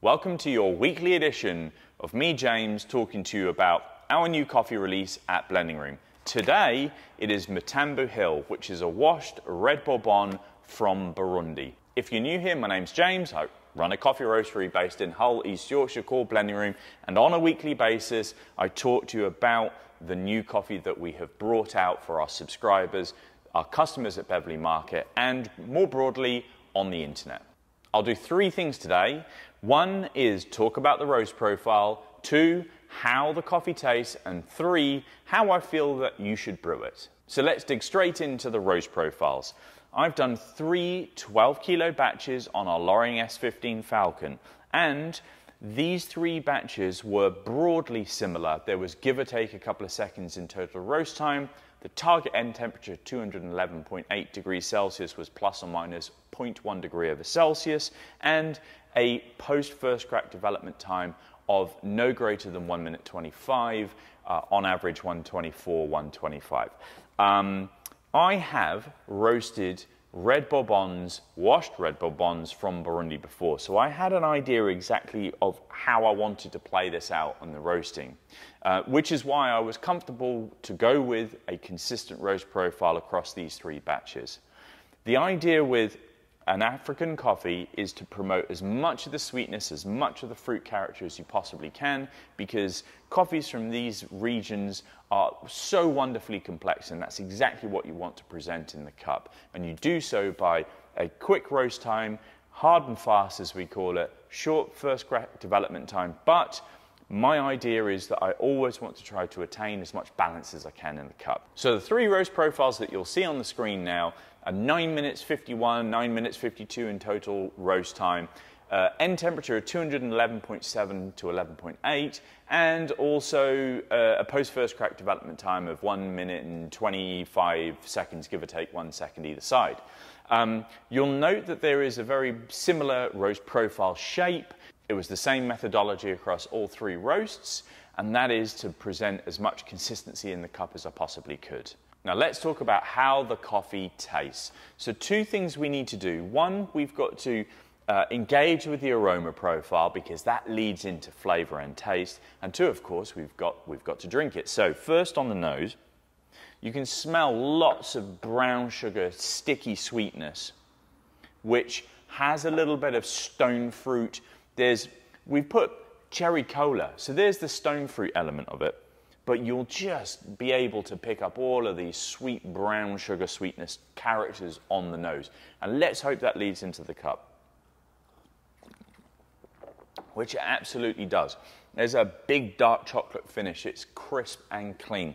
Welcome to your weekly edition of me, James, talking to you about our new coffee release at Blending Room. Today, it is Mutambu Hill, which is a washed Red Bourbon from Burundi. If you're new here, my name's James. I run a coffee roastery based in Hull, East Yorkshire, called Blending Room. And on a weekly basis, I talk to you about the new coffee that we have brought out for our subscribers, our customers at Beverley Market, and more broadly, on the internet. I'll do three things today. One is talk about the roast profile, two, how the coffee tastes, and three, how I feel that you should brew it. So let's dig straight into the roast profiles. I've done three 12-kilo batches on our Loring S15 Falcon, and these three batches were broadly similar. There was give or take a couple of seconds in total roast time. The target end temperature, 211.8 degrees Celsius, was plus or minus 0.1 degree over Celsius, and a post first crack development time of no greater than 1 minute 25, on average 124, 125. I have roasted Red Bourbons, washed Red Bourbons from Burundi before, so I had an idea exactly of how I wanted to play this out on the roasting, which is why I was comfortable to go with a consistent roast profile across these three batches. The idea with an African coffee is to promote as much of the sweetness, as much of the fruit character as you possibly can, because coffees from these regions are so wonderfully complex, and that's exactly what you want to present in the cup. And you do so by a quick roast time, hard and fast as we call it, short first crack development time. But my idea is that I always want to try to attain as much balance as I can in the cup. So the three roast profiles that you'll see on the screen now are 9 minutes 51, 9 minutes 52 in total roast time, end temperature of 211.7 to 11.8, and also a post first crack development time of 1 minute and 25 seconds, give or take 1 second either side. You'll note that there is a very similar roast profile shape. It was the same methodology across all three roasts, and that is to present as much consistency in the cup as I possibly could. Now let's talk about how the coffee tastes. So two things we need to do. One, we've got to engage with the aroma profile, because that leads into flavor and taste. And two, of course, we've got to drink it. So first on the nose, you can smell lots of brown sugar, sticky sweetness, which has a little bit of stone fruit. We've put cherry cola, so there's the stone fruit element of it, but you'll just be able to pick up all of these sweet brown sugar sweetness characters on the nose. And let's hope that leads into the cup, which it absolutely does. There's a big dark chocolate finish. It's crisp and clean.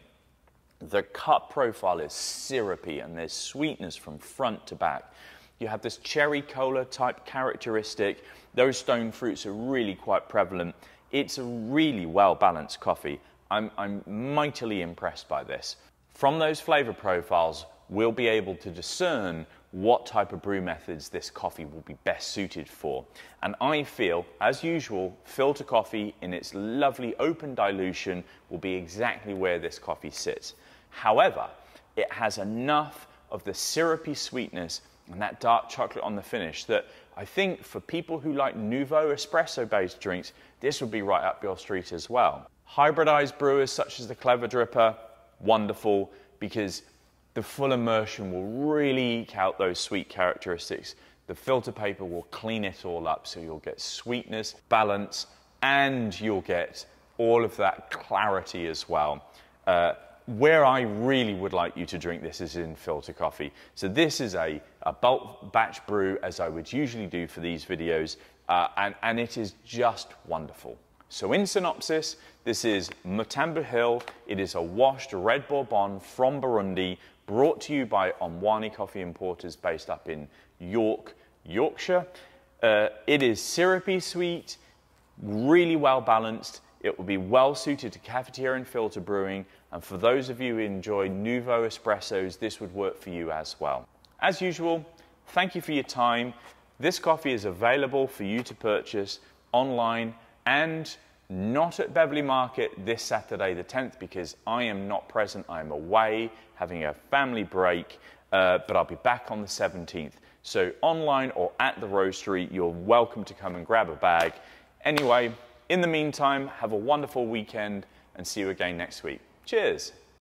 The cup profile is syrupy, and there's sweetness from front to back. You have this cherry cola type characteristic. Those stone fruits are really quite prevalent. It's a really well-balanced coffee. I'm mightily impressed by this. From those flavor profiles, we'll be able to discern what type of brew methods this coffee will be best suited for. And I feel, as usual, filter coffee in its lovely open dilution will be exactly where this coffee sits. However, it has enough of the syrupy sweetness and that dark chocolate on the finish that I think for people who like nouveau espresso-based drinks, this would be right up your street as well. Hybridized brewers such as the Clever Dripper, wonderful, because the full immersion will really eke out those sweet characteristics. The filter paper will clean it all up, so you'll get sweetness, balance, and you'll get all of that clarity as well. Where I really would like you to drink this is in filter coffee. So this is a bulk batch brew, as I would usually do for these videos, and it is just wonderful. So in synopsis, this is Mutambu Hill. It is a washed Red Bourbon from Burundi, brought to you by Omwani Coffee Importers, based up in York, Yorkshire. It is syrupy sweet, really well balanced. It will be well suited to cafetiere and filter brewing. And for those of you who enjoy nouveau espressos, this would work for you as well. As usual, thank you for your time. This coffee is available for you to purchase online and not at Beverley Market this Saturday the 10th, because I am not present. I'm away having a family break, but I'll be back on the 17th. So online or at the roastery, you're welcome to come and grab a bag. Anyway, in the meantime, have a wonderful weekend and see you again next week. Cheers.